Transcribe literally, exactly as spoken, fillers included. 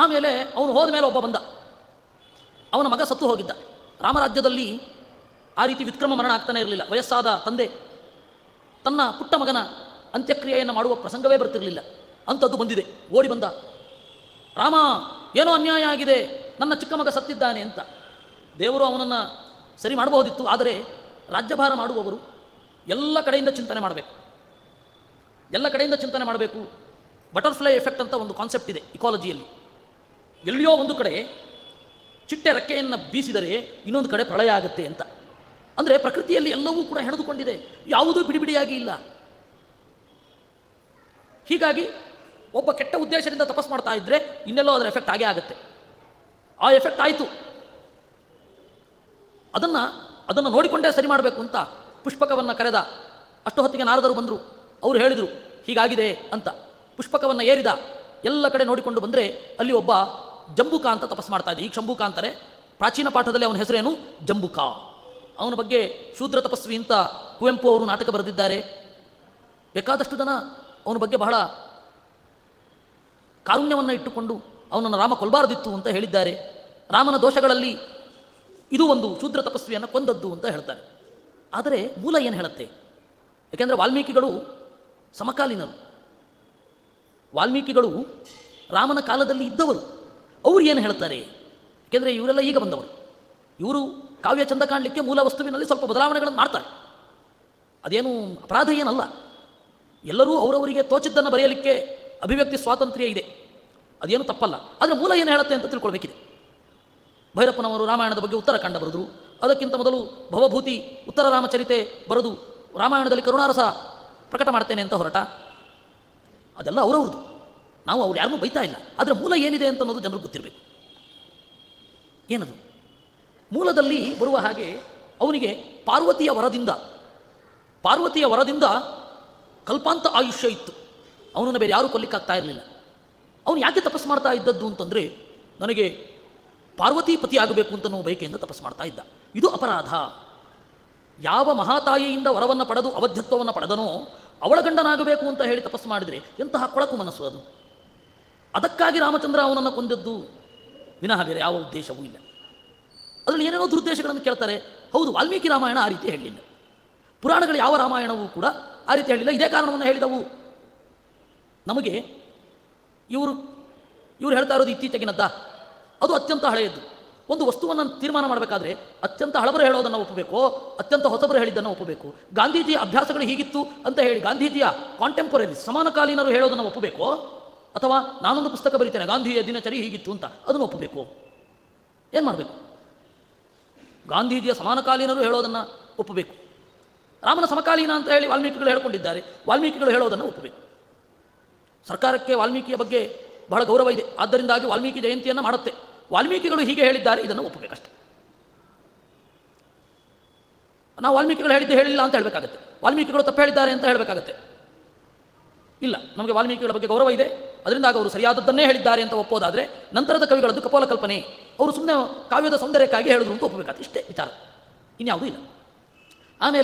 ಆಮೇಲೆ ಅವನು ಹೋದ ಮೇಲೆ ಒಬ್ಬ ಬಂದ, ಅವನ ಮಗ ಸತ್ತು ಹೋಗಿದ್ದ. ರಾಮರಾಜ್ಯದಲ್ಲಿ ಆ ರೀತಿ ವಿಕ್ರಮ ಮರಣ ಆಗ್ತಾನೆ ಇರಲಿಲ್ಲ. ವಯಸ್ಸಾದ ತಂದೆ ತನ್ನ ಪುಟ್ಟ ಮಗನ ಅಂತ್ಯಕ್ರಿಯೆಯನ್ನು ಮಾಡುವ ಪ್ರಸಂಗವೇ ಬರ್ತಿರಲಿಲ್ಲ. ಅಂಥದ್ದು ಬಂದಿದೆ, ಓಡಿ ಬಂದ. ರಾಮ, ಏನೋ ಅನ್ಯಾಯ ಆಗಿದೆ, ನನ್ನ ಚಿಕ್ಕ ಮಗ ಸತ್ತಿದ್ದಾನೆ ಅಂತ. ದೇವರು ಅವನನ್ನು ಸರಿ ಮಾಡಬಹುದಿತ್ತು, ಆದರೆ ರಾಜ್ಯಭಾರ ಮಾಡುವವರು ಎಲ್ಲ ಕಡೆಯಿಂದ ಚಿಂತನೆ ಮಾಡಬೇಕು, ಎಲ್ಲ ಕಡೆಯಿಂದ ಚಿಂತನೆ ಮಾಡಬೇಕು. ಬಟರ್ಫ್ಲೈ ಎಫೆಕ್ಟ್ ಅಂತ ಒಂದು ಕಾನ್ಸೆಪ್ಟ್ ಇದೆ ಇಕಾಲಜಿಯಲ್ಲಿ. ಎಲ್ಲಿಯೋ ಒಂದು ಕಡೆ ಚಿಟ್ಟೆ ರೆಕ್ಕೆಯನ್ನು ಬೀಸಿದರೆ ಇನ್ನೊಂದು ಕಡೆ ಪ್ರಳಯ ಆಗುತ್ತೆ ಅಂತ. ಅಂದರೆ ಪ್ರಕೃತಿಯಲ್ಲಿ ಎಲ್ಲವೂ ಕೂಡ ಹೆಣೆದುಕೊಂಡಿದೆ, ಯಾವುದೂ ಬಿಡಿಬಿಡಿಯಾಗಿ ಇಲ್ಲ. ಹೀಗಾಗಿ ಒಬ್ಬ ಕೆಟ್ಟ ಉದ್ದೇಶದಿಂದ ತಪಸ್ ಮಾಡ್ತಾ ಇದ್ದರೆ ಇನ್ನೆಲ್ಲೋ ಅದರ ಎಫೆಕ್ಟ್ ಆಗೇ ಆಗುತ್ತೆ. ಆ ಎಫೆಕ್ಟ್ ಆಯಿತು, ಅದನ್ನು ಅದನ್ನು ನೋಡಿಕೊಂಡೇ ಸರಿ ಮಾಡಬೇಕು ಅಂತ ಪುಷ್ಪಕವನ್ನು ಕರೆದ. ಅಷ್ಟು ಹೊತ್ತಿಗೆ ನಾರದರು ಬಂದರು, ಅವರು ಹೇಳಿದರು ಹೀಗಾಗಿದೆ ಅಂತ. ಪುಷ್ಪಕವನ್ನು ಏರಿದ, ಎಲ್ಲ ಕಡೆ ನೋಡಿಕೊಂಡು ಬಂದರೆ ಅಲ್ಲಿ ಒಬ್ಬ ಜಂಬೂಕ ಅಂತ ತಪಸ್ ಮಾಡ್ತಾ ಇದ್ದ. ಈಗ ಶಂಬೂಕ ಅಂತಾರೆ, ಪ್ರಾಚೀನ ಪಾಠದಲ್ಲಿ ಅವನ ಹೆಸರೇನು? ಜಂಬೂಕ. ಅವನ ಬಗ್ಗೆ ಶೂದ್ರ ತಪಸ್ವಿ ಅಂತ ಕುವೆಂಪು ಅವರು ನಾಟಕ ಬರೆದಿದ್ದಾರೆ. ಬೇಕಾದಷ್ಟು ಜನ ಅವನ ಬಗ್ಗೆ ಬಹಳ ಕಾರುಣ್ಯವನ್ನು ಇಟ್ಟುಕೊಂಡು ಅವನನ್ನು ರಾಮ ಕೊಲ್ಲಬಾರದಿತ್ತು ಅಂತ ಹೇಳಿದ್ದಾರೆ. ರಾಮನ ದೋಷಗಳಲ್ಲಿ ಇದು ಒಂದು, ಶೂದ್ರ ತಪಸ್ವಿಯನ್ನು ಕೊಂದದ್ದು ಅಂತ ಹೇಳ್ತಾರೆ. ಆದರೆ ಮೂಲ ಏನು ಹೇಳುತ್ತೆ? ಯಾಕೆಂದರೆ ವಾಲ್ಮೀಕಿಗಳು ಸಮಕಾಲೀನರು, ವಾಲ್ಮೀಕಿಗಳು ರಾಮನ ಕಾಲದಲ್ಲಿ ಇದ್ದವರು. ಅವ್ರು ಏನು ಹೇಳ್ತಾರೆ? ಯಾಕೆಂದರೆ ಇವರೆಲ್ಲ ಈಗ ಬಂದವರು, ಇವರು ಕಾವ್ಯ ಚಂದ ಕಾಣಲಿಕ್ಕೆ ಮೂಲ ವಸ್ತುವಿನಲ್ಲಿ ಸ್ವಲ್ಪ ಬದಲಾವಣೆಗಳನ್ನು ಮಾಡ್ತಾರೆ. ಅದೇನು ಅಪರಾಧ ಏನಲ್ಲ. ಎಲ್ಲರೂ ಅವರವರಿಗೆ ತೋಚಿದ್ದನ್ನು ಬರೆಯಲಿಕ್ಕೆ ಅಭಿವ್ಯಕ್ತಿ ಸ್ವಾತಂತ್ರ್ಯ ಇದೆ, ಅದೇನು ತಪ್ಪಲ್ಲ. ಆದರೆ ಮೂಲ ಏನು ಹೇಳುತ್ತೆ ಅಂತ ತಿಳ್ಕೊಳ್ಬೇಕಿದೆ. ಭೈರಪ್ಪನವರು ರಾಮಾಯಣದ ಬಗ್ಗೆ ಉತ್ತರಕಾಂಡ ಬರೆದರು. ಅದಕ್ಕಿಂತ ಮೊದಲು ಭವಭೂತಿ ಉತ್ತರ ರಾಮಚರಿತೆ ಬರೆದು ರಾಮಾಯಣದಲ್ಲಿ ಕರುಣಾರಸ ಪ್ರಕಟ ಮಾಡ್ತೇನೆ ಅಂತ ಹೊರಟ. ಅದೆಲ್ಲ ಅವರವ್ರದ್ದು, ನಾವು ಅವ್ರು ಯಾರನ್ನೂ ಬೈತಾ ಇಲ್ಲ. ಆದರೆ ಮೂಲ ಏನಿದೆ ಅಂತ ಅನ್ನೋದು ಜನರು ಗೊತ್ತಿರಬೇಕು. ಏನದು? ಮೂಲದಲ್ಲಿ ಬರುವ ಹಾಗೆ ಅವನಿಗೆ ಪಾರ್ವತಿಯ ವರದಿಂದ ಪಾರ್ವತಿಯ ವರದಿಂದ ಕಲ್ಪಾಂತ ಆಯುಷ್ಯ ಇತ್ತು. ಅವನನ್ನು ಬೇರೆ ಯಾರೂ ಕೊಲ್ಲಿಕ್ಕಾಗ್ತಾ ಇರಲಿಲ್ಲ. ಅವನು ಯಾಕೆ ತಪಸ್ ಮಾಡ್ತಾ ಇದ್ದದ್ದು ಅಂತಂದರೆ, ನನಗೆ ಪಾರ್ವತಿ ಪತಿ ಆಗಬೇಕು ಅಂತ ನಾವು ಬಯಕೆಯಿಂದ ತಪಸ್ ಮಾಡ್ತಾ ಇದ್ದ. ಇದು ಅಪರಾಧ. ಯಾವ ಮಹಾತಾಯಿಯಿಂದ ವರವನ್ನು ಪಡೆದು ಅವಧ್ಯತ್ವವನ್ನು ಪಡೆದನೋ ಅವಳ ಗಂಡನಾಗಬೇಕು ಅಂತ ಹೇಳಿ ತಪಸ್ಸು ಮಾಡಿದರೆ ಎಂತಹ ಕೊಳಕು ಮನಸ್ಸು ಅದು. ಅದಕ್ಕಾಗಿ ರಾಮಚಂದ್ರ ಅವನನ್ನು ಕೊಂದದ್ದು ವಿನಃ ಬೇರೆ ಯಾವ ಉದ್ದೇಶವೂ ಇಲ್ಲ. ಅದರಲ್ಲಿ ಏನೇನೋ ದುರುದ್ದೇಶಗಳನ್ನು ಕೇಳ್ತಾರೆ. ಹೌದು, ವಾಲ್ಮೀಕಿ ರಾಮಾಯಣ ಆ ರೀತಿ ಹೇಳಲಿಲ್ಲ. ಪುರಾಣಗಳು ಯಾವ ರಾಮಾಯಣವೂ ಕೂಡ ಆ ರೀತಿ ಹೇಳಿಲ್ಲ. ಇದೇ ಕಾರಣವನ್ನು ಹೇಳಿದವು. ನಮಗೆ ಇವರು ಇವರು ಹೇಳ್ತಾ ಇರೋದು ಇತ್ತೀಚೆಗಿನದ್ದ, ಅದು ಅತ್ಯಂತ ಹಳೆಯದ್ದು. ಒಂದು ವಸ್ತುವನ್ನು ತೀರ್ಮಾನ ಮಾಡಬೇಕಾದ್ರೆ ಅತ್ಯಂತ ಹಳಬರು ಹೇಳೋದನ್ನು ಒಪ್ಪಬೇಕೋ ಅತ್ಯಂತ ಹೊಸಬರು ಹೇಳಿದ್ದನ್ನು ಒಪ್ಪಬೇಕು. ಗಾಂಧೀಜಿಯ ಅಭ್ಯಾಸಗಳು ಹೀಗಿತ್ತು ಅಂತ ಹೇಳಿ ಗಾಂಧೀಜಿಯ ಕಾಂಟೆಂಪೊರರಿ ಸಮಾನಕಾಲೀನರು ಹೇಳೋದನ್ನು ಒಪ್ಪಬೇಕೋ, ಅಥವಾ ನಾನೊಂದು ಪುಸ್ತಕ ಬರೀತೇನೆ ಗಾಂಧಿಯ ದಿನಚರಿ ಹೀಗಿತ್ತು ಅಂತ, ಅದನ್ನು ಒಪ್ಪಬೇಕು. ಏನು ಮಾಡಬೇಕು? ಗಾಂಧೀಜಿಯ ಸಮಾನಕಾಲೀನರು ಹೇಳೋದನ್ನು ಒಪ್ಪಬೇಕು. ರಾಮನ ಸಮಕಾಲೀನ ಅಂತ ಹೇಳಿ ವಾಲ್ಮೀಕಿಗಳು ಹೇಳಿಕೊಂಡಿದ್ದಾರೆ, ವಾಲ್ಮೀಕಿಗಳು ಹೇಳೋದನ್ನು ಒಪ್ಪಬೇಕು. ಸರ್ಕಾರಕ್ಕೆ ವಾಲ್ಮೀಕಿಯ ಬಗ್ಗೆ ಬಹಳ ಗೌರವ ಇದೆ, ಆದ್ದರಿಂದಾಗಿ ವಾಲ್ಮೀಕಿ ಜಯಂತಿಯನ್ನು ಮಾಡುತ್ತೆ. ವಾಲ್ಮೀಕಿಗಳು ಹೀಗೆ ಹೇಳಿದ್ದಾರೆ, ಇದನ್ನು ಒಪ್ಪಬೇಕಷ್ಟೆ. ನಾವು ವಾಲ್ಮೀಕಿಗಳು ಹೇಳಿದ್ದು ಹೇಳಿಲ್ಲ ಅಂತ ಹೇಳಬೇಕಾಗತ್ತೆ, ವಾಲ್ಮೀಕಿಗಳು ತಪ್ಪು ಹೇಳಿದ್ದಾರೆ ಅಂತ ಹೇಳಬೇಕಾಗತ್ತೆ. ಇಲ್ಲ, ನಮಗೆ ವಾಲ್ಮೀಕಿಗಳ ಬಗ್ಗೆ ಗೌರವ ಇದೆ, ಅದರಿಂದಾಗ ಅವರು ಸರಿಯಾದದ್ದನ್ನೇ ಹೇಳಿದ್ದಾರೆ ಅಂತ ಒಪ್ಪೋದಾದರೆ, ನಂತರದ ಕವಿಗಳದ್ದು ಕಪೋಲ ಕಲ್ಪನೆ, ಅವರು ಸುಮ್ಮನೆ ಕಾವ್ಯದ ಸೌಂದರ್ಯಕ್ಕಾಗಿ ಹೇಳಿದ್ರು ಅಂತ ಒಪ್ಪಬೇಕಾಗತ್ತೆ. ಇಷ್ಟೇ ವಿಚಾರ, ಇನ್ಯಾವುದೂ ಇಲ್ಲ. ಆಮೇಲೆ